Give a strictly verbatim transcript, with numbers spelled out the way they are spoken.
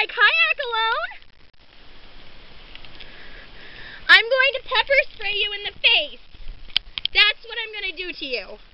my kayak alone? I'm going to pepper spray you in the face. That's what I'm going to do to you.